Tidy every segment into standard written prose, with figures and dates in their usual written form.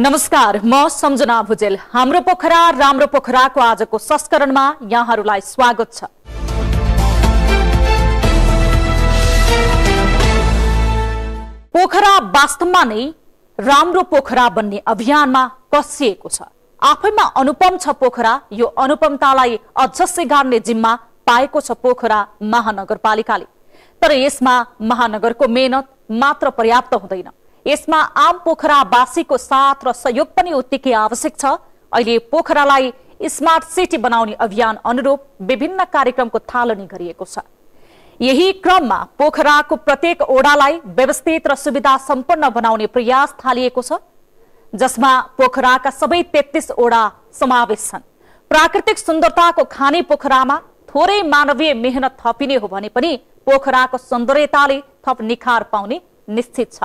नमस्कार, म सम्झना भुजेल। हाम्रो पोखरा राम्रो पोखराको आजको संस्करणमा यहाँहरूलाई स्वागत छ। पोखरा वास्तवमा नै राम्रो पोखरा बन्ने अभियानमा कसिएको छ। आफैमा अनुपम छ पोखरा। यो अनुपमतालाई अझ सिगार्ने जिम्मा पाएको छ पोखरा महानगरपालिकाले। तर यसमा महानगरको मेहनत मात्र पर्याप्त हुँदैन। यसमा आम पोखरावासीको साथ र सहयोग पनि उत्तिकै आवश्यक छ। अहिले पोखरालाई स्मार्ट सिटी बनाउने अभियान अनुरूप विभिन्न कार्यक्रमको थालनी गरिएको छ। यही क्रममा पोखराको प्रत्येक ओडालाई व्यवस्थित र सुविधा सम्पन्न बनाउने प्रयास थालिएको छ, जसमा पोखराका सबै 33 ओडा समावेश छन्। प्राकृतिक सुन्दरताको खानी पोखरामा थोरै मानवीय मेहनत थपिने हो भने पनि पोखराको सौन्दर्यताले थप निखार पाउने निश्चित छ।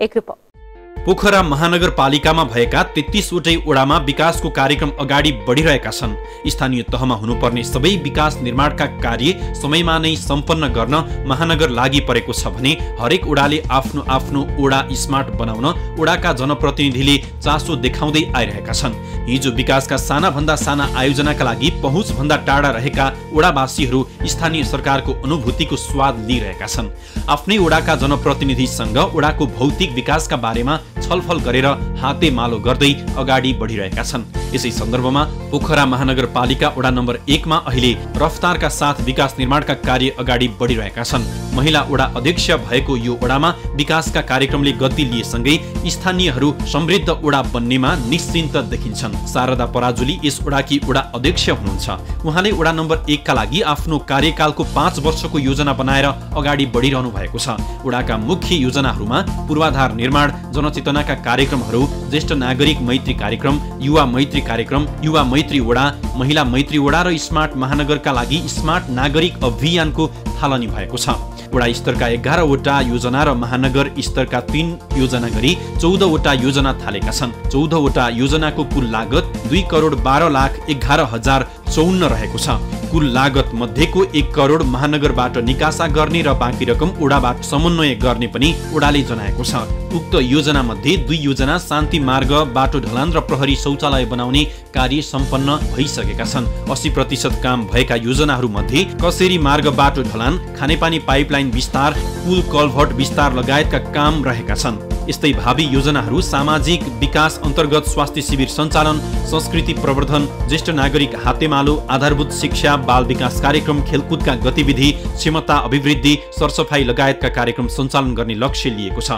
पोखरा महानगरपालिकामा भएका 33 वटै ओडामा विकासको कार्यक्रम अगाडि बढिरहेका छन्। स्थानीय तहमा हुनुपर्ने सबै विकास निर्माणका कार्य समयमा नै सम्पन्न गर्न महानगर लागि परेको छ भने हरेक ओडाले आफ्नो आफ्नो ओडा स्मार्ट बनाउन ओडाका जनप्रतिनिधिले चासो देखाउँदै आइरहेका छन्। हिजो विकासका साना भन्दा साना आयोजनाका लागि पहुँचभन्दा टाढा रहेका ओडावासीहरू स्थानीय सरकारको अनुभूतिको स्वाद लिइरहेका छन्। आफ्नै ओडाका जनप्रतिनिधिसँग ओडाको भौतिक विकासका बारेमा छलफल गरेर हाते मालो गर्दै अगाडि बढिरहेका छन्। यसै सन्दर्भमा पोखरा महानगरपालिका वडा नम्बर 1 मा अहिले रफ्तारका साथ विकास निर्माणका कार्य अगाडि बढिरहेका छन्। महिला वडा अध्यक्ष भएको यो वडामा विकासका कार्यक्रमले गति लिएसँगै स्थानीयहरू समृद्ध वडा बन्नेमा निश्चिन्त देखिन्छन्। शारदा पराजुली यस वडाकी वडा अध्यक्ष हुनुहुन्छ। उहाँले वडा नम्बर 1 का लागि आफ्नो कार्यकालको 5 वर्षको योजना बनाएर अगाडि बढिरहनु भएको छ। वडाका मुख्य योजनाहरूमा पूर्वाधार निर्माण, जनचेतनाका कार्यक्रमहरू, ज्येष्ठ नागरिक मैत्री कार्यक्रम, युवा मैत्री कार्यक्रम, युवा मैत्री वडा, महिला मैत्री वडा र स्मार्ट महानगरका लागि स्मार्ट नागरिक अभियानको थालनी भएको छ। वडा स्तरका 11 वटा योजना र महानगर स्तरका 3 योजना गरी 14 वटा योजना थालेका छन्। 14 वटा योजनाको कुल लागत 2,12,11,054 रहेको छ। कुल लागत मध्येको 1 करोड महानगरबाट निकासा गर्ने र बाँकी रकम ओडाबाट समन्वय गर्ने पनि ओडाले जनाएको छ। उक्त योजना मध्ये 2 योजना शान्ति मार्ग, बाटो ढलान र प्रहरी शौचालय बनाउने कार्य सम्पन्न भइसकेका छन्। 80% काम भएका योजनाहरू मध्ये कसेरी मार्ग, बाटो ढलान, खानेपानी पाइपलाइन विस्तार, पुल कलभर्ट विस्तार लगायतका काम रहेका छन्। यस्तै भावी योजनाहरू सामाजिक विकास अन्तर्गत स्वास्थ्य शिविर सञ्चालन, संस्कृति प्रवर्धन, ज्येष्ठ नागरिक हातेमालो, आधारभूत शिक्षा, बाल विकास कार्यक्रम, खेलकुदका गतिविधि, क्षमता अभिवृद्धि, सरसफाई लगायतका कार्यक्रम सञ्चालन गर्ने लक्ष्य लिएको छ।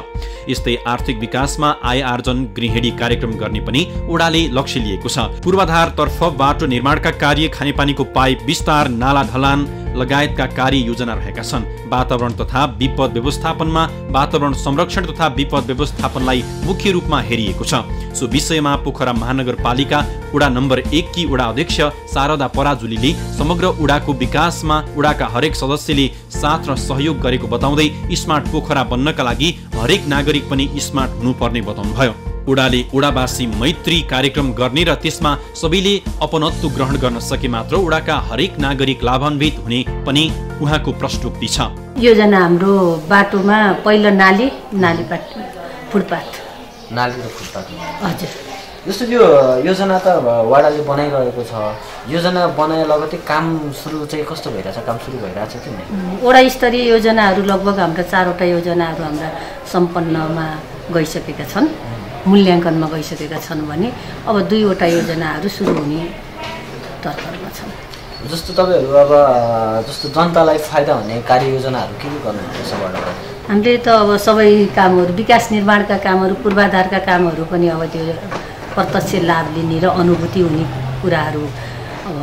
यस्तै आर्थिक विकासमा आय आर्जन, गृहिणी कार्यक्रम गर्ने पनि ओडाले लक्ष्य लिएको छ। पूर्वाधारतर्फ बाटो निर्माणका कार्य, खानेपानीको पाइप विस्तार, नाला ढलान लगायतका कार्य योजना रहेका छन्। वातावरण तथा विपद व्यवस्थापनमा वातावरण संरक्षण तथा विपद व्यवस्थापनलाई मुख्य रूपमा हेरिएको छ। सो विषयमा पोखरा महानगरपालिका वडा नम्बर 1 की वडा अध्यक्ष शारदा पराजुलीले समग्र वडाको विकासमा वडाका हरेक सदस्यले साथ र सहयोग गरेको बताउँदै स्मार्ट पोखरा बन्नका लागि हरेक नागरिक पनि स्मार्ट हुनुपर्ने बताउनुभयो। ओडाले ओडावासी मैत्री कार्यक्रम गर्ने र त्यसमा सबैले अपनत्व ग्रहण गर्न सके मात्र ओडाका हरेक नागरिक लाभान्वित हुने पनि उहाँको प्रस्तुति छ। योजना हाम्रो बाटोमा पहिलो नाली बाटो, फुटपाथ, नाली र फुटपाथ। हजुर, जस्तो यो योजना त वडाले बनाइरहेको छ। योजना बनाए लगत्तै काम सुरु चाहिँ कस्तो भइरहेछ? काम सुरु भइरहेछ कि नै? वडा स्तरीय योजनाहरू लगभग हाम्रा 4 वटा योजनाहरू हाम्रा सम्पन्नमा गइसकेका छन्, मूल्याङ्कनमा गइसकेका छन् भने अब 2 वटा योजनाहरू सुरु हुने तर्खरमा छन्। जस्तो तपाईँहरू अब जस्तो जनतालाई फाइदा हुने कार्य योजनाहरू के गर्नुहुन्छ? हामीले त अब सबै कामहरू, विकास निर्माणका कामहरू, पूर्वाधारका कामहरू पनि अब त्यो प्रत्यक्ष लाभ लिने र अनुभूति हुने कुराहरू, अब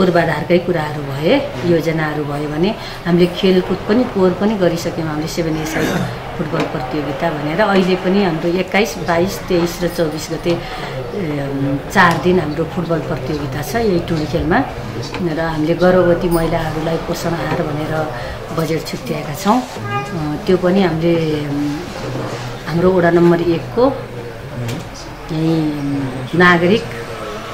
पूर्वाधारकै कुराहरू भए, योजनाहरू भयो भने हामीले खेलकुद पनि कोर पनि गरिसक्यौँ। हामीले 7 ए साइड फुटबल प्रतियोगिता भनेर अहिले पनि हाम्रो 21, 22, 23 र 24 गते 4 दिन हाम्रो फुटबल प्रतियोगिता छ। यही टुली खेलमा र हामीले गर्भवती महिलाहरूलाई पोषण आहार भनेर बजेट छुट्याएका छौँ। त्यो पनि हामीले हाम्रो वडा नम्बर 1 को यही नागरिक,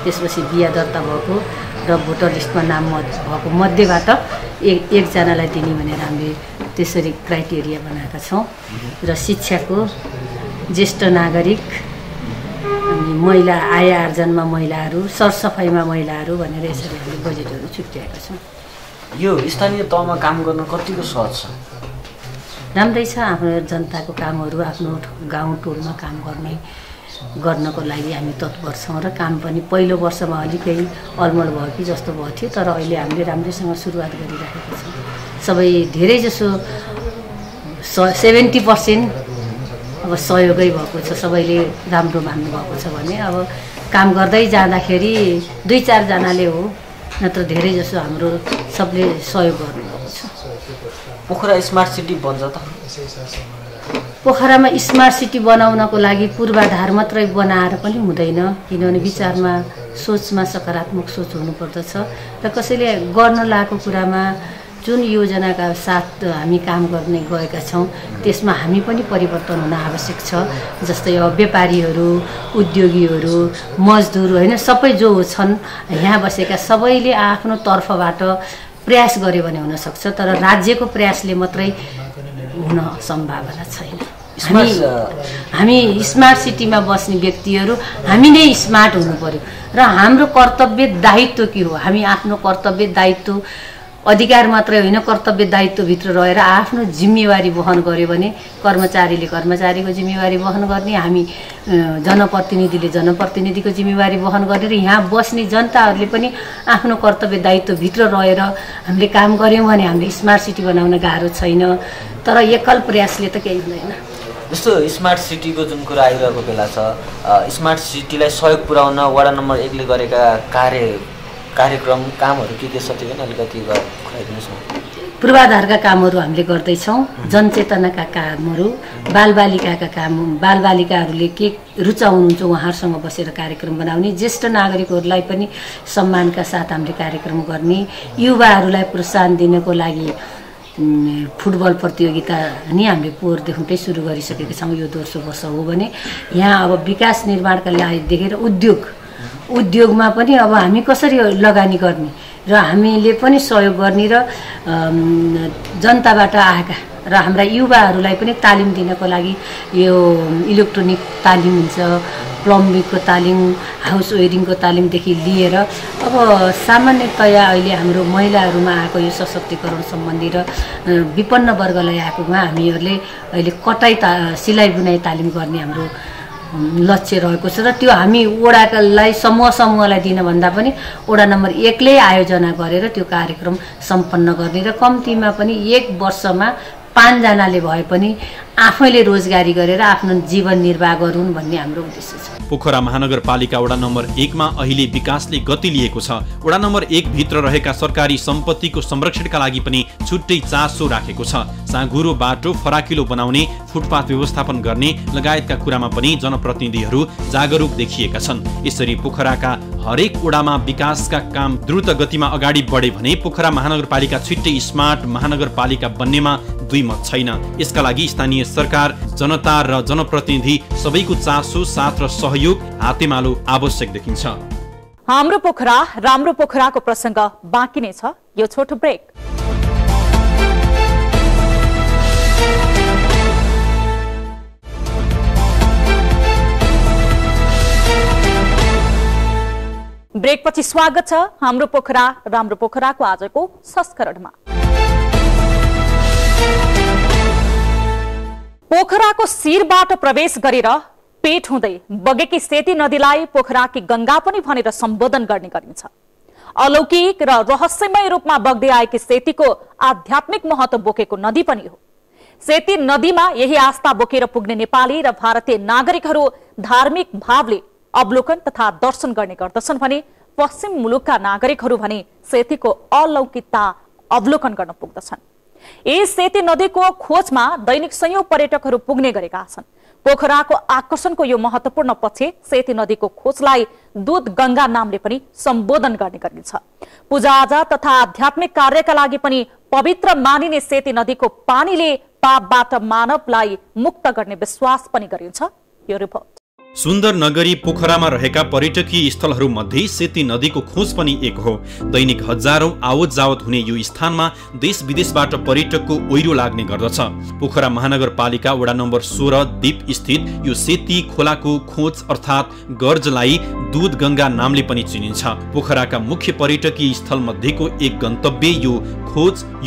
त्यसपछि बिहा दर्ता भएको र भोटर लिस्टमा नाम भएको मध्येबाट एकजनालाई दिने भनेर हामीले त्यसरी क्राइटेरिया बनाएका छौँ। र शिक्षाको, ज्येष्ठ नागरिक, महिला आय आर्जनमा महिलाहरू सरसफाइमा महिलाहरू भनेर यसरी हामीले बजेटहरू छुट्याएका छौँ। यो स्थानीय तहमा काम गर्न कतिको सहज छ? राम्रै छ। हाम्रो जनताको कामहरू आफ्नो गाउँ टोलमा काम गर्नको लागि हामी तत्पर छौँ र काम पनि पहिलो वर्षमा अलिकति अलमल भयो कि जस्तो भएको थियो, तर अहिले हामीले राम्रैसँग सुरुवात गरिराखेका छौँ। सबै धेरैजसो 70% अब सहयोगै भएको छ, सबैले राम्रो मान्नु भएको छ भने अब काम गर्दै जाँदाखेरि 2-4 जनाले हो, नत्र धेरै जसो हाम्रो सबले सहयोग गर्नुभएको छ। पोखरा स्मार्ट सिटी बन्छ त? पोखरामा स्मार्ट सिटी बनाउनको लागि पूर्वाधार मात्रै बनाएर पनि हुँदैन, किनभने विचारमा सोचमा सकारात्मक सोच हुनुपर्दछ र कसैले गर्न लागेको कुरामा जुन योजनाका साथ हामी काम गर्ने गएका छौँ त्यसमा हामी पनि परिवर्तन हुन आवश्यक छ। जस्तै अब व्यापारीहरू, उद्योगीहरू, मजदुर हैन सबै जो छन् यहाँ बसेका सबैले आफ्नो तर्फबाट प्रयास गरे भने हुन सक्छ, तर राज्यको प्रयासले मात्रै हुन सम्भावना छैन। हामी स्मार्ट सिटीमा बस्ने व्यक्तिहरू हामी नै स्मार्ट हुनु पर्यो र हाम्रो कर्तव्य दायित्व के हो, हामी आफ्नो कर्तव्य दायित्व अधिकार मात्रै होइन, कर्तव्य दायित्वभित्र रहेर आफ्नो जिम्मेवारी वहन गर्यो भने कर्मचारीले कर्मचारीको जिम्मेवारी वहन गर्ने, हामी जनप्रतिनिधिले जनप्रतिनिधिको जिम्मेवारी वहन गरेर यहाँ बस्ने जनताहरूले पनि आफ्नो कर्तव्य दायित्वभित्र रहेर हामीले काम गऱ्यौँ भने हामीले स्मार्ट सिटी बनाउन गाह्रो छैन, तर एकल प्रयासले त केही हुँदैन। जस्तो स्मार्ट सिटीको जुन कुरा आइरहेको बेला छ, स्मार्ट सिटीलाई सहयोग पुर्याउन वडा नम्बर 1 ले गरेका कार्यक्रम कामहरु के छ त्यो पनि अलिकति खुलाइदिनुस् न। पूर्वाधारका कामहरु हामीले गर्दै छौं, जनचेतनाका कामहरु, बालबालिकाका काम, बालबालिकाहरूले के रुचाउनुहुन्छ उहाँहरुसँग बसेर कार्यक्रम बनाउने, ज्येष्ठ नागरिकहरूलाई पनि सम्मानका साथ हामीले कार्यक्रम गर्ने, युवाहरूलाई प्रोत्साहन दिनको लागि फुटबल प्रतियोगिता नि हामीले पोहोरदेखि सुरु गरिसकेका छौं। यो दोस्रो वर्ष हो भने यहाँ अब विकास निर्माणका लागि देखेर उद्योगमा पनि अब हामी कसरी लगानी गर्ने र हामीले पनि सहयोग गर्ने र जनताबाट आएका र हाम्रा युवाहरूलाई पनि तालिम दिनको लागि यो इलेक्ट्रोनिक तालिम हुन्छ, प्लम्बिङको तालिम, हाउस वेयरिङको तालिमदेखि लिएर अब सामान्यतया अहिले हाम्रो महिलाहरूमा आएको यो सशक्तिकरण सम्बन्धी र विपन्न वर्गलाई आएकोमा हामीहरूले अहिले कटाई सिलाइ बुनाइ तालिम गर्ने हाम्रो लक्ष्य रहेको छ र त्यो हामी वडालाई समूहलाई दिनभन्दा पनि वडा नम्बर 1 ले आयोजना गरेर त्यो कार्यक्रम सम्पन्न गर्ने र कम्तीमा पनि एक वर्षमा 5 जनाले भए पनि आफैले रोजगारी गरेर आफ्नो जीवन निर्वाह गरून् भन्ने हाम्रो उद्देश्य छ। पोखरा महानगरपालिका वडा नम्बर 1 मा अहिले विकासले गति लिएको छ। वडा नम्बर 1 भित्र रहेका सरकारी सम्पत्तिको संरक्षणका लागि पनि छुट्टै चासो राखेको छ। साँघुरो बाटो फराकिलो बनाउने, फुटपाथ व्यवस्थापन गर्ने लगायतका कुरामा पनि जनप्रतिनिधिहरू जागरुक देखिएका छन्। यसरी पोखराका हरेक वडामा विकासका काम द्रुत गतिमा अगाडि बढे भने पोखरा महानगरपालिका छुट्टै स्मार्ट महानगरपालिका बन्नेमा दुई मत छैन। यसका लागि स्थानीय सरकार, जनता र जनप्रतिनिधि सबैको चासो, साथ र सहयोग हातेमालो आवश्यक देखिन्छ। हाम्रो पोखरा राम्रो पोखराको प्रसंग बाँकी नै छ। यो छोटो ब्रेक। ब्रेकपछि स्वागत छ हाम्रो पोखरा राम्रो पोखराको आजको संस्करणमा। पोखराको शिरबाट प्रवेश गरेर पेट हुँदै बगेकी सेती नदीलाई पोखराकी गंगा पनि भनेर सम्बोधन गर्ने गरिन्छ। अलौकिक र रहस्यमय रूपमा बग्दै आएकी सेतीको आध्यात्मिक महत्व बोकेको नदी पनि हो। सेती नदीमा यही आस्था बोकेर पुग्ने नेपाली र भारतीय नागरिकहरू धार्मिक भावले अवलोकन तथा दर्शन गर्ने गर्दछन् भने पश्चिम मुलुकका नागरिकहरू भने सेतीको अलौकिकता अवलोकन गर्न पुग्दछन्। यी सेती नदीको खोजमा दैनिक सयौं पर्यटकहरू पुग्ने गरेका छन्। पोखराको आकर्षणको यो महत्वपूर्ण पक्ष सेती नदीको खोजलाई दूध गंगा नामले पनि सम्बोधन गर्ने गरिन्छ। पूजाआजा तथा आध्यात्मिक कार्यका लागि पनि पवित्र मानिने सेती नदीको पानीले पापबाट मानवलाई मुक्त गर्ने विश्वास पनि गरिन्छ। यो रिपोर्ट सुंदर नगरी पोखरामा रहेका पर्यटकीय स्थलहरूमध्ये सेती नदीको खोज पनि एक हो। दैनिक हजारौं आवत जावत हुने यो स्थानमा देश विदेशबाट पर्यटकको ओइरो लाग्ने गर्दछ। पोखरा महानगरपालिका वडा नम्बर 16 द्वीप स्थित यो सेती खोलाको खोज अर्थात गर्जलाई दूध गंगा नामले पनि चिनिन्छ। पोखराका मुख्य पर्यटकीय स्थलमध्येको एक गन्तव्य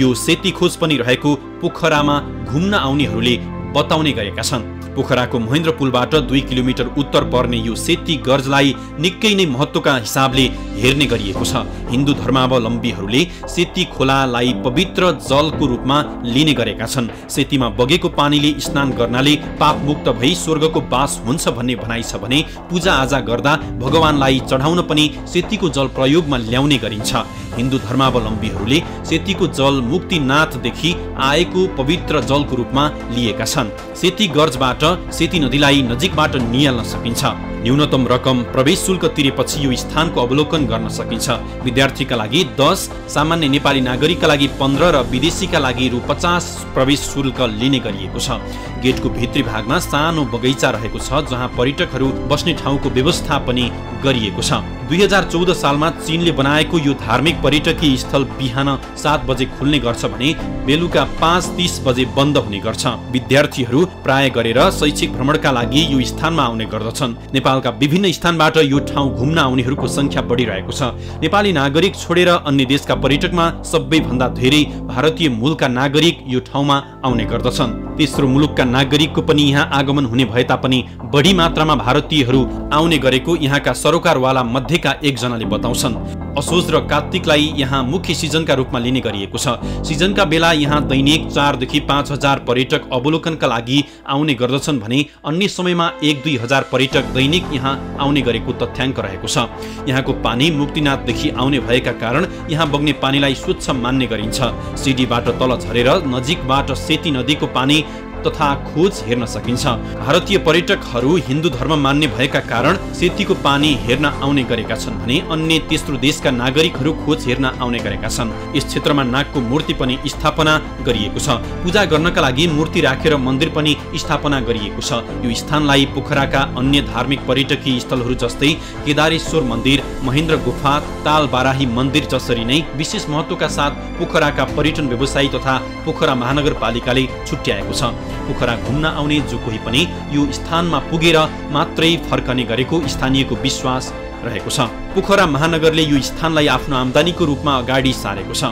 यो सेती खोज पनि रहेको पोखरामा घुम्न आउनेहरूले बताउने गरेका छन्। पोखराको महेन्द्र पुलबाट 2 किलोमिटर उत्तर पर्ने यो सेती गर्जलाई निकै नै महत्त्वका हिसाबले हेर्ने गरिएको छ। हिन्दू धर्मावलम्बीहरूले सेती खोलालाई पवित्र जलको रूपमा लिने गरेका छन्। सेतीमा बगेको पानीले स्नान गर्नाले पापमुक्त भई स्वर्गको वास हुन्छ भन्ने भनाइ छ भने पूजाआजा गर्दा भगवानलाई चढाउन पनि सेतीको जल प्रयोगमा ल्याउने गरिन्छ। हिन्दू धर्मावलम्बीहरूले सेतीको जल मुक्तिनाथदेखि आएको पवित्र जलको रूपमा लिएका छन्। सेती गर्जबाट सेती नदीलाई नजिकबाट नियाल्न सकिन्छ। न्यूनतम रकम प्रवेश शुल्क तिरेपछि यो स्थानको अवलोकन गर्न सकिन्छ। विद्यार्थीका लागि 10, सामान्य नेपाली नागरिकका लागि 15 र विदेशीका लागि रु 50 प्रवेश शुल्क लिने गरिएको छ। गेटको भित्री भागमा सानो बगैँचा रहेको छ जहाँ पर्यटकहरू बस्ने ठाउँको व्यवस्था पनि गरिएको छ। 2014 सालमा चीनले बनाएको यो धार्मिक पर्यटकीय स्थल बिहान 7 बजे खुल्ने गर्छ भने बेलुका 5:30 बजे बन्द हुने गर्छ। विद्यार्थीहरू प्राय गरेर शैक्षिक भ्रमणका लागि यो स्थानमा आउने गर्दछन्। नेपालका विभिन्न स्थानबाट यो ठाउँ घुम्न आउनेहरूको संख्या बढिरहेको छ। नेपाली नागरिक छोडेर अन्य देशका पर्यटकमा सबैभन्दा धेरै भारतीय मूलका नागरिक यो ठाउँमा आउने गर्दछन्। तेस्रो मुलुकका नागरिकको पनि यहाँ आगमन हुने भए तापनि बढी मात्रामा भारतीयहरू आउने गरेको यहाँका सरोकारवाला मध्येका एकजनाले बताउँछन्। असोज र कार्तिकलाई यहाँ मुख्य सिजनका रूपमा लिने गरिएको छ। सिजनका बेला यहाँ दैनिक 4,000 देखि 5,000 पर्यटक अवलोकनका लागि आउने गर्दछन् भने अन्य समयमा 1-2,000 पर्यटक दैनिक यहाँ आउने गरेको तथ्याङ्क रहेको छ। यहाँको पानी मुक्तिनाथदेखि आउने भएका कारण यहाँ बग्ने पानीलाई स्वच्छ मान्ने गरिन्छ। सिडीबाट तल झरेर नजिकबाट सेती नदीको पानी तथा खोज हेर्न सकिन्छ। भारतीय पर्यटकहरू हिन्दू धर्म मान्ने भएका कारण सेतीको पानी हेर्न आउने गरेका छन् भने अन्य तेस्रो देशका नागरिकहरू खोज हेर्न आउने गरेका छन्। यस क्षेत्रमा नागको मूर्ति पनि स्थापना गरिएको छ। पूजा गर्नका लागि मूर्ति राखेर मन्दिर पनि स्थापना गरिएको छ। यो स्थानलाई पोखराका अन्य धार्मिक पर्यटकीय स्थलहरू जस्तै केदारेश्वर मन्दिर, महेन्द्र गुफा, ताल बाराही मन्दिर जसरी नै विशेष महत्त्वका साथ पोखराका पर्यटन व्यवसायी तथा पोखरा महानगरपालिकाले छुट्याएको छ। पोखरा घुम्न आउने जो कोही पनि यो स्थानमा पुगेर मात्रै फर्कने गरेको स्थानीयको विश्वास रहेको छ। पोखरा महानगरले यो स्थानलाई आफ्नो आम्दानीको रूपमा अगाडि सारेको छ।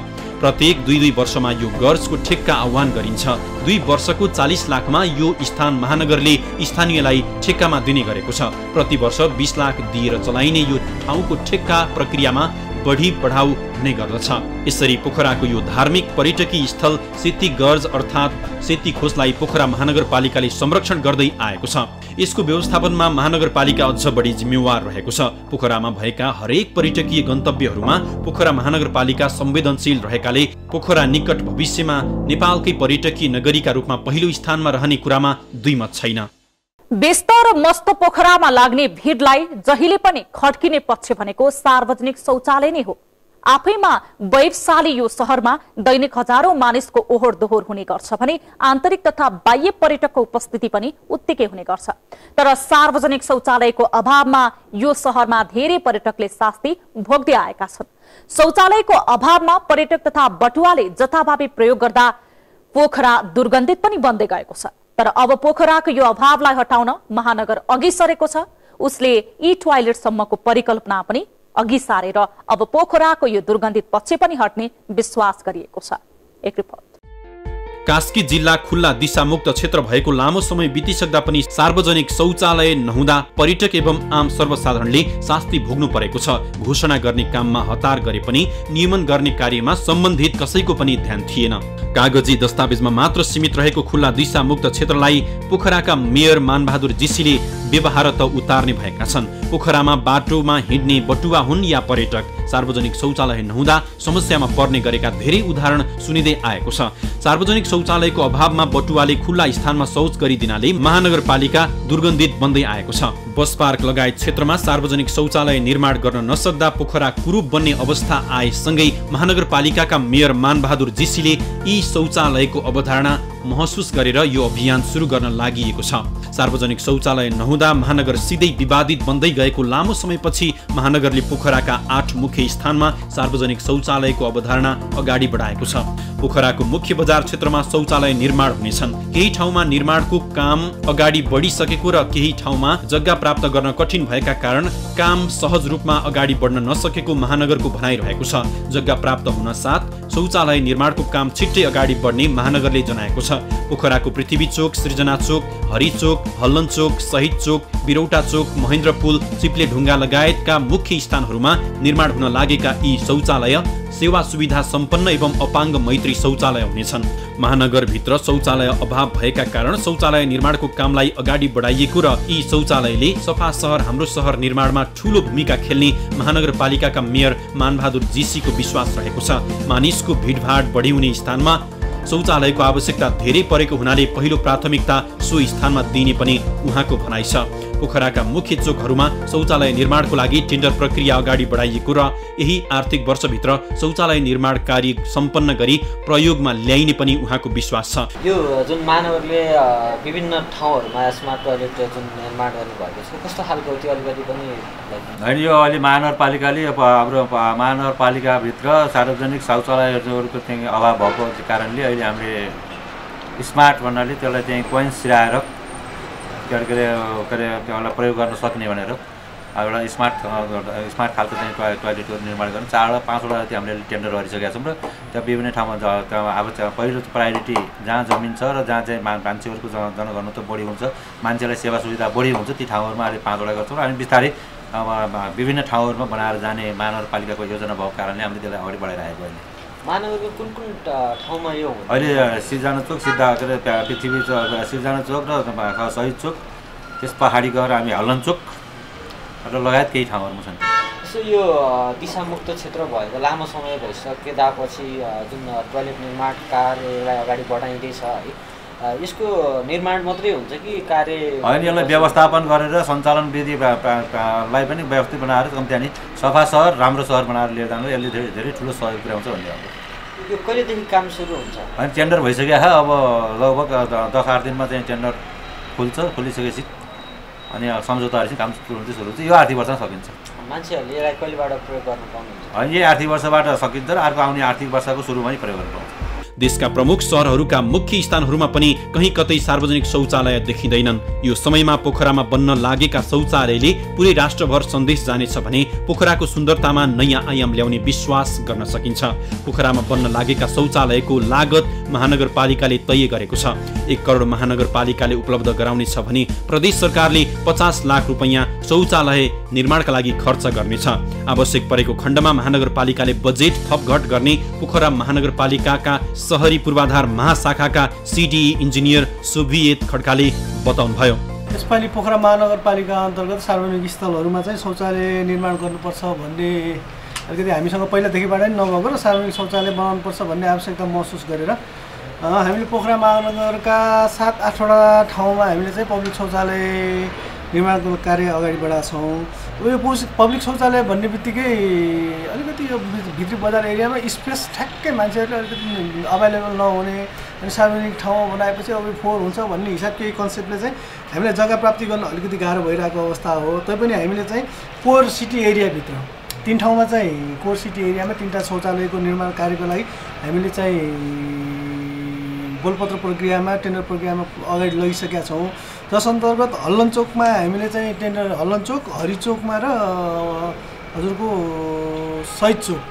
प्रत्येक 2-2 वर्षमा यो गर्जको ठेक्का आह्वान गरिन्छ। 2 वर्षको 40 लाखमा यो स्थान महानगरले स्थानीयलाई ठेक्कामा दिने गरेको छ। प्रतिवर्ष 20 लाख दिएर चलाइने यो ठाउँको ठेक्का प्रक्रियामा बढी बढाउ हुने गर्दछ। यसरी पोखराको यो धार्मिक पर्यटकीय स्थल सेती गर्ज अर्थात् सेती खोजलाई पोखरा महानगरपालिकाले संरक्षण गर्दै आएको छ। यसको व्यवस्थापनमा महानगरपालिका अझ बढी जिम्मेवार रहेको छ। पोखरामा भएका हरेक पर्यटकीय गन्तव्यहरूमा पोखरा महानगरपालिका संवेदनशील रहेकाले पोखरा निकट भविष्यमा नेपालकै पर्यटकीय नगरीका रूपमा पहिलो स्थानमा रहने कुरामा दुईमत छैन। व्यस्त र मस्त पोखरामा लाग्ने भीडलाई जहिले पनि खड्किने पक्ष भनेको सार्वजनिक शौचालय नै हो। आफैमा वैभवशाली यो शहरमा दैनिक हजारौं मानिसको ओहोर दोहोर हुने गर्छ भने आन्तरिक तथा बाह्य पर्यटकको उपस्थिति पनि उत्तिकै हुने गर्छ। तर सार्वजनिक शौचालयको अभावमा यो शहरमा धेरै पर्यटकले शास्ति भोग्दै आएका छन्। शौचालयको अभावमा पर्यटक तथा बटुवाले जथाभावी प्रयोग गर्दा पोखरा दुर्गन्धित पनि बन्दै गएको छ। तर अब पोखराको यो अभावलाई हटाउन महानगर अघि सरेको छ। उसले ई टोयलेट सम्मको परिकल्पना पनि अघि सारेर अब पोखराको यो दुर्गन्धित पक्ष पनि हट्ने विश्वास गरिएको छ। एक रिपोर्ट। कास्की जिल्ला खुल्ला दिशामुक्त क्षेत्र भएको लामो समय बितिसक्दा पनि सार्वजनिक शौचालय नहुँदा पर्यटक एवं आम सर्वसाधारणले शास्ति भोग्नु परेको छ। घोषणा गर्ने काममा हतार गरे पनि नियमन गर्ने कार्यमा सम्बन्धित कसैको पनि ध्यान थिएन। कागजी दस्तावेजमा मात्र सीमित रहेको खुल्ला दिशामुक्त क्षेत्रलाई पोखराका मेयर मानबहादुर जीसीले व्यवहार त उतार्ने भएका छन्। पोखरामा बाटोमा हिँड्ने बटुवा हुन् या पर्यटक। सार्वजनिक शौचालय नहुँदा समस्यामा पर्ने गरेका धेरै उदाहरण सुनिँदै आएको छ। सार्वजनिक शौचालयको अभावमा बटुवाले खुल्ला स्थानमा शौच गरिदिनाले महानगरपालिका दुर्गन्धित बन्दै आएको छ। बस पार्क लगायत क्षेत्रमा सार्वजनिक शौचालय निर्माण गर्न नसक्दा पोखरा कुरूप बन्ने अवस्था आएसँगै महानगरपालिकाका मेयर मानबहादुर जीसीले यी शौचालयको अवधारणा महसुस गरेर यो अभियान सुरु गर्न लागिएको छ। सार्वजनिक शौचालय नहुँदा महानगर सिधै विवादित बन्दै गएको लामो समयपछि महानगरले पोखराका 8 मुख्य स्थानमा सार्वजनिक शौचालयको अवधारणा अगाडि बढाएको छ। पोखराको मुख्य बजार क्षेत्रमा शौचालय निर्माण हुनेछन्। केही ठाउँमा निर्माणको काम अगाडि बढिसकेको र केही ठाउँमा जग्गा प्राप्त गर्न कठिन भएका कारण काम सहज रूपमा अगाडि बढ्न नसकेको महानगरको भनाइरहेको छ। जग्गा प्राप्त हुन साथ शौचालय निर्माणको काम छिट्टै अगाडि बढ्ने महानगरले जनाएको छ। पोखराको पृथ्वी चोक, सृजना चोक, हरि चोक, हल्लन चोक, शहीद चोक, बिरौटा चोक, महेन्द्र पुल, चिप्ले ढुङ्गा लगायतका मुख्य स्थानहरूमा निर्माण हुन लागेका यी शौचालय सेवा सुविधा सम्पन्न एवं अपाङ्ग मैत्री शौचालय हुनेछन्। महानगरभित्र शौचालय अभाव भएका कारण शौचालय निर्माणको कामलाई अगाडि बढाइएको र यी शौचालयले सफा शहर हाम्रो शहर निर्माणमा ठूलो भूमिका खेल्ने महानगरपालिकाका मेयर मानबहादुर जीसीको विश्वास रहेको छ। मानिसको भीडभाड बढी हुने स्थानमा शौचालयको आवश्यकता धेरै परेको हुनाले पहिलो प्राथमिकता सो स्थानमा दिने पनि उहाँको भनाइ छ। पोखराका मुख्य चोकहरूमा शौचालय निर्माणको लागि टेन्डर प्रक्रिया अगाडि बढाइएको र यही आर्थिक वर्षभित्र शौचालय निर्माण कार्य सम्पन्न गरी प्रयोगमा ल्याइने पनि उहाँको विश्वास छ। यो जुन मानवहरूले विभिन्न ठाउँहरूमा स्मार्ट टोयलेट जुन निर्माण गर्नुभएको छ कस्तो खालको त्यो अलिकति पनि हैन, यो अहिले महानगरपालिकाले हाम्रो महानगरपालिकाभित्र सार्वजनिक शौचालयहरूको चाहिँ अभाव भएको कारणले अहिले हामीले स्मार्ट भन्नाले त्यसलाई चाहिँ कोइन सिराएर प्रयोग गर्न सक्ने भनेर एउटा स्मार्ट खालको चाहिँ टोयलेटको निर्माण गर्न 4 वा 5 वटा त्यो हामीले टेन्डर गरिसकेका छौँ र त्यहाँ विभिन्न ठाउँमा अब पहिलो प्रायोरिटी जहाँ जमिन छ र जहाँ चाहिँ मान्छेहरूको जनघनत्व बढी हुन्छ, मान्छेलाई सेवा सुविधा बढी हुन्छ, ती ठाउँहरूमा अहिले 5 वटा गर्छौँ। अनि बिस्तारै अब विभिन्न ठाउँहरूमा बनाएर जाने महानगरपालिकाको योजना भएको कारणले हामीले त्यसलाई अगाडि बढाइरहेको होइन। मानवको कुन कुन ठाउँमा यो अहिले सिर्जना चोक, सिधा पृथ्वी चोक, सिर्जना चोक र शहीद चोक, त्यस पहाडी गएर हामी हल्लन चोक र लगायत केही ठाउँहरूमा छन्। सो यो दिशामुक्त क्षेत्र भएको लामो समय भइसकेपछि जुन टोयलेट निर्माण कार्यलाई अगाडि बढाइँदैछ यसको निर्माण मात्रै हुन्छ कि कार्य होइन, यसलाई व्यवस्थापन गरेर सञ्चालन विधिलाई पनि व्यवस्थित बनाएर कम्ती अनि सफा सहर राम्रो सहर बनाएर लिएर जानु यसले धेरै धेरै ठुलो सहयोग पुर्याउँछ भन्ने अब यो कहिलेदेखि काम सुरु हुन्छ? अनि टेन्डर भइसक्यो, अब लगभग 10-8 दिनमा चाहिँ टेन्डर खुल्छ। खुलिसकेपछि अनि सम्झौताहरू काम सुरु हुन्छ। यो आर्थिक वर्षमा सकिन्छ। मान्छेहरूले यसलाई कहिलेबाट प्रयोग गर्न पाउनुहुन्छ? होइन, यही आर्थिक वर्षबाट सकिन्छ र अर्को आउने आर्थिक वर्षको सुरुमा नै प्रयोग गर्न पाउँछ। देशका प्रमुख शहरहरूका मुख्य स्थानहरूमा पनि कहीँ कतै सार्वजनिक शौचालय देखिँदैनन्। यो समयमा पोखरामा बन्न लागेका शौचालयले पूरै राष्ट्रभर सन्देश जानेछ भने पोखराको सुन्दरतामा नयाँ आयाम ल्याउने विश्वास गर्न सकिन्छ। पोखरामा बन्न लागेका शौचालयको लागत महानगरपालिकाले तय गरेको छ। 1 करोड महानगरपालिकाले उपलब्ध गराउनेछ भने प्रदेश सरकारले 50 लाख रुपैयाँ शौचालय निर्माणका लागि खर्च गर्नेछ। आवश्यक परेको खण्डमा महानगरपालिकाले बजेट थपघट गर्ने पोखरा महानगरपालिकाका शहरी पूर्वाधार महाशाखाका सीडीई इन्जिनियर सुभियत खड्काले बताउनुभयो। यसपालि पोखरा महानगरपालिका अन्तर्गत सार्वजनिक स्थलहरूमा चाहिँ शौचालय निर्माण गर्नुपर्छ भन्ने अलिकति हामीसँग पहिलादेखिबाट नै नभएको र सार्वजनिक शौचालय बनाउनुपर्छ भन्ने आवश्यकता महसुस गरेर हामीले पोखरा महानगरका 7-8 वटा ठाउँमा हामीले चाहिँ पब्लिक शौचालय निर्माणको कार्य अगाडि बढाएको छौँ। यो पब्लिक शौचालय भन्ने बित्तिकै अलिकति यो भित्री बजार एरियामा स्पेस ठ्याक्कै मान्छेहरूले अलिकति अभाइलेबल नहुने अनि सार्वजनिक ठाउँमा बनाएपछि अब फोहोर हुन्छ भन्ने हिसाबको यो कन्सेप्टले चाहिँ हामीलाई जग्गा प्राप्ति गर्न अलिकति गाह्रो भइरहेको अवस्था हो। तैपनि हामीले चाहिँ कोर सिटी एरियाभित्र 3 ठाउँमा चाहिँ कोर सिटी एरियामा 3टा शौचालयको निर्माण कार्यको लागि हामीले चाहिँ बोलपत्र प्रक्रियामा टेन्डर प्रक्रियामा अगाडि लगिसकेका छौँ। जस अन्तर्गत हल्लन चोकमा हामीले चाहिँ टेन्डर हल्लन चोक, हरि चोकमा र हजुरको शहीद चोक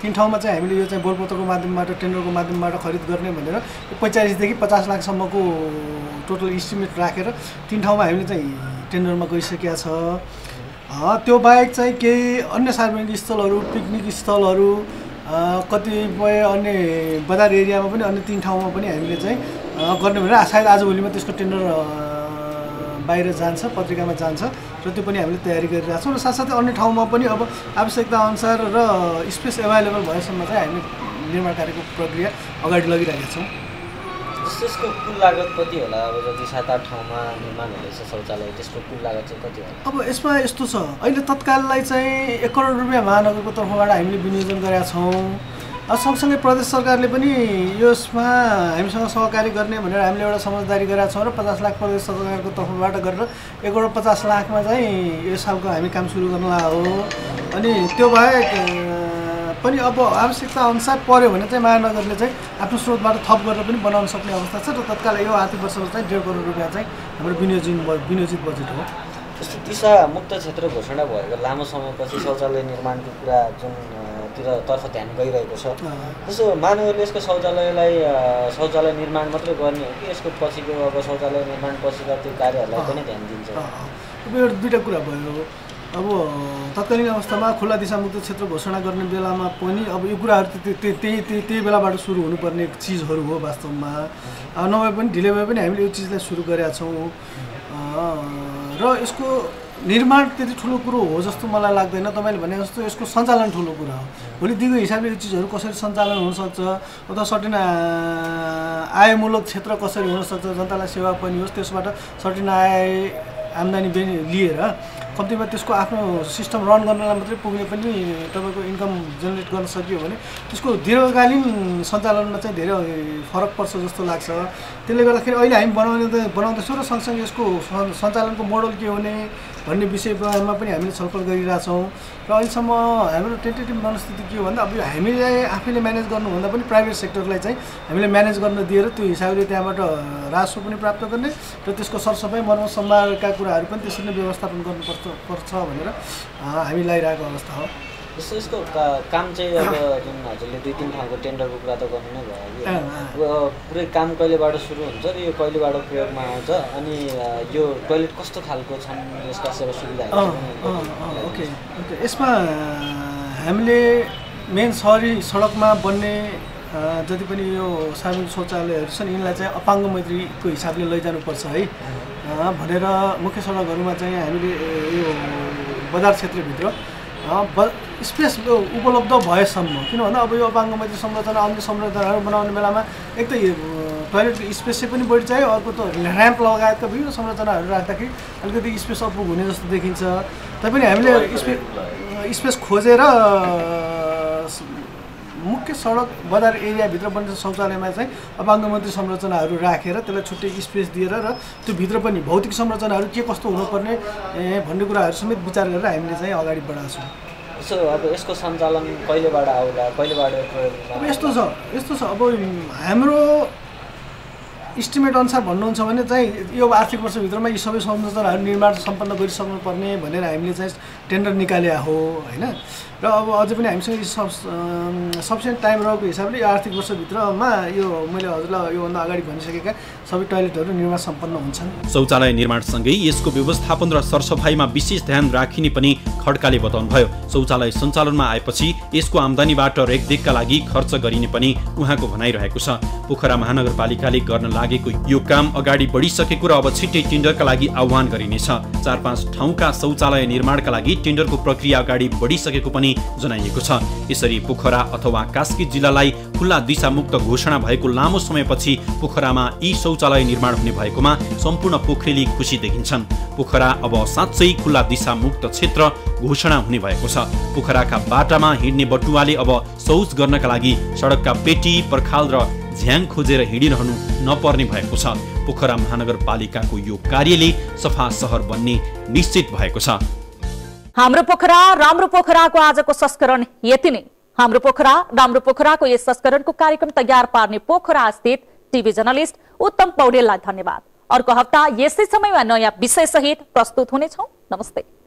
3 ठाउँमा चाहिँ हामीले यो चाहिँ बोलपत्रको माध्यमबाट टेन्डरको माध्यमबाट खरिद गर्ने भनेर 45-50 लाखसम्मको टोटल इस्टिमेट राखेर 3 ठाउँमा हामीले चाहिँ टेन्डरमा गइसकेका छ। त्यो बाहेक चाहिँ केही अन्य सार्वजनिक स्थलहरू, पिकनिक स्थलहरू, कतिपय अन्य बजार एरियामा पनि अन्य 3 ठाउँमा पनि हामीले चाहिँ गर्ने भनेर सायद आजभोलिमा त्यसको टेन्डर बाहिर जान्छ, पत्रिकामा जान्छ र त्यो पनि हामीले तयारी गरिरहेको छौँ। र साथसाथै अन्य ठाउँमा पनि अब आवश्यकता अनुसार र स्पेस एभाइलेबल भएसम्म चाहिँ हामीले निर्माण कार्यको प्रक्रिया अगाडि लगिरहेका छौँ। त्यसको कुल लागत कति होला? अब जति 7-8 ठाउँमा निर्माण हुँदैछ शौचालय त्यसको कुल लागत चाहिँ कति होला? अब यसमा यस्तो छ, अहिले तत्काललाई चाहिँ 1 करोड रुपियाँ महानगरको तर्फबाट हामीले विनियोजन गरेका छौँ। सँगसँगै प्रदेश सरकारले पनि यसमा हामीसँग सहकार्य गर्ने भनेर हामीले एउटा समझदारी गरेका छौं र 50 लाख प्रदेश सरकारको तर्फबाट गरेर 1,50 लाखमा चाहिँ यो सालको हामी काम सुरु गर्नला हो। अनि त्यो बाहेक पनि अब आवश्यकता अनुसार पर्यो भने चाहिँ महानगरले चाहिँ आफ्नो स्रोतबाट थप गरेर पनि बनाउन सक्ने अवस्था छ र तत्काल यो आर्थिक वर्षमा चाहिँ 1.5 करोड रुपैयाँ चाहिँ हाम्रो विनियोजित बजेट हो। जस्तै दिशा मुक्त क्षेत्र घोषणा भएको लामो समयपछि शौचालय निर्माणको कुरा जुनतिर ध्यान गइरहेको छ, त्यसो महानगरले यसको शौचालय निर्माण मात्रै गर्ने हो कि यसको पछिको अब शौचालय निर्माण पछिका त्यो कार्यहरूलाई पनि ध्यान दिन्छ? अब यो दुईटा कुरा भयो। अब तत्कालीन अवस्थामा खुला दिशामुक्त क्षेत्र घोषणा गर्ने बेलामा पनि अब यो कुराहरू त्यही बेलाबाट सुरु हुनुपर्ने चिजहरू हो वास्तवमा, नभए पनि ढिले भए पनि हामीले यो चिजलाई सुरु गरेका छौँ र यसको निर्माण त्यति ठुलो कुरो हो जस्तो मलाई लाग्दैन। तपाईले भने जस्तो यसको सञ्चालन ठुलो कुरा हो। भोलि दिगो हिसाबले यो चिजहरू कसरी सञ्चालन हुनसक्छ अथवा सर्टेन आयमूलक क्षेत्र कसरी हुनसक्छ, जनतालाई सेवा पनि होस्, त्यसबाट सर्टेन आय आमदानी लिएर कम्तीमा त्यसको आफ्नो सिस्टम रन गर्नलाई मात्रै पुग्ने पनि तपाईको इन्कम जेनेरेट गर्न सकियो भने त्यसको दीर्घकालीन सञ्चालनमा चाहिँ धेरै फरक पर्छ जस्तो लाग्छ। त्यसले गर्दाखेरि अहिले हामी बनाउँदैछौँ र सँगसँगै यसको सञ्चालनको मोडल के हुने भन्ने विषयमा पनि हामीले छलफल गरिरहेछौँ र अहिलेसम्म हाम्रो टेन्टेटिभ मनस्थिति के हो भन्दा अब हामीले आफैले म्यानेज गर्नुभन्दा पनि प्राइभेट सेक्टरलाई चाहिँ हामीले म्यानेज गर्न दिएर त्यो हिसाबले त्यहाँबाट राजस्व पनि प्राप्त गर्ने र त्यसको सरसफाइ मर्मत सम्हारका कुराहरू पनि त्यसरी नै व्यवस्थापन गर्नुपर्छ भनेर हामी लगाइरहेको अवस्था हो। जस्तो यसको काम चाहिँ अब जुन हजुरले 2-3 ठाउँको टेन्डरको कुरा त गर्नु नै भयो, अब पुरै काम कहिलेबाट सुरु हुन्छ र यो कहिलेबाट प्रयोगमा आउँछ अनि यो टोयलेट कस्तो खालको छन् यसका सेवा सुविधाहरू? ओके ओके, यसमा हामीले मेन सहरी सडकमा बन्ने जति पनि यो सार्वजनिक शौचालयहरू छन् यिनलाई चाहिँ अपाङ्ग मैत्रीको हिसाबले लैजानुपर्छ है भनेर मुख्य सडकहरूमा चाहिँ हामीले यो बजार क्षेत्रभित्र स्पेस उपलब्ध भएसम्म, किनभने अब यो अपाङ्ग मैत्री संरचना अन्य संरचनाहरू बनाउने बेलामा एक त टोयलेटको स्पेसै पनि बढी चाहियो, अर्को त ऱ्याम्प लगायतका विभिन्न संरचनाहरू राख्दाखेरि अलिकति स्पेस अपुग हुने जस्तो देखिन्छ। तैपनि हामीले स्पेस खोजेर मुख्य सडक बजार एरियाभित्र बनेको शौचालयमा चाहिँ अपाङ्ग मैत्री संरचनाहरू राखेर त्यसलाई छुट्टै स्पेस दिएर र त्यो भित्र पनि भौतिक संरचनाहरू के कस्तो हुनुपर्ने भन्ने कुराहरू समेत विचार गरेर हामीले चाहिँ अगाडि बढाएको छौँ। सो अब यसको सञ्चालन कहिलेबाट आउला, कहिलेबाट अब यस्तो छ अब हाम्रो इस्टिमेट अनुसार भन्नुहुन्छ भने चाहिँ यो आर्थिक वर्षभित्रमा यी सबै संरचनाहरू निर्माण सम्पन्न गरिसक्नुपर्ने भनेर हामीले चाहिँ टेन्डर निकाले हो होइन। र अब अझै पनि हामीसँग सफिसियन्ट टाइम रहेको हिसाबले यो आर्थिक वर्षभित्रमा यो मैले हजुरलाई योभन्दा अगाडि भनिसकेका सबै टोयलेटहरू निर्माण सम्पन्न हुन्छन्। शौचालय निर्माणसँगै यसको व्यवस्थापन र सरसफाइमा विशेष ध्यान राखिने पनि खड्काले बताउनुभयो। शौचालय सञ्चालनमा आएपछि यसको आम्दानीबाट रेखदेखका लागि खर्च गरिने पनि उहाँको भनाइरहेको छ। पोखरा महानगरपालिकाले गर्न लागेको यो काम अगाडि बढिसकेको र अब छिट्टै टेन्डरका लागि आह्वान गरिनेछ। 4-5 ठाउँका शौचालय निर्माणका लागि टेन्डरको प्रक्रिया अगाडि बढिसकेको पनि जनाइएको छ। यसरी पोखरा अथवा कास्की जिल्लालाई खुला दिशामुक्त घोषणा भएको लामो समयपछि पोखरामा यी शौचालय निर्माण हुने भएकोमा सम्पूर्ण पोखरेली खुसी देखिन्छन्। पोखरा अब साँच्चै खुला दिशामुक्त क्षेत्र घोषणा हुने भएको छ। पोखराका बाटामा हिँड्ने बटुवाले अब शौच गर्नका लागि सडकका पेटी, पर्खाल र झ्याङ खोजेर हिँडिरहनु नपर्ने भएको छ। पोखरा महानगरपालिकाको यो कार्यले सफा सहर बन्ने निश्चित भएको छ। हाम्रो पोखरा राम्रो पोखराको आजको संस्करण यति नै। हाम्रो पोखरा राम्रो पोखराको यस संस्करणको कार्यक्रम तयार पार्ने पोखरा स्थित टिभी जर्नलिस्ट उत्तम पौडेललाई धन्यवाद। अर्को हप्ता यसै समयमा नयाँ विषय सहित प्रस्तुत हुनेछौँ। नमस्ते।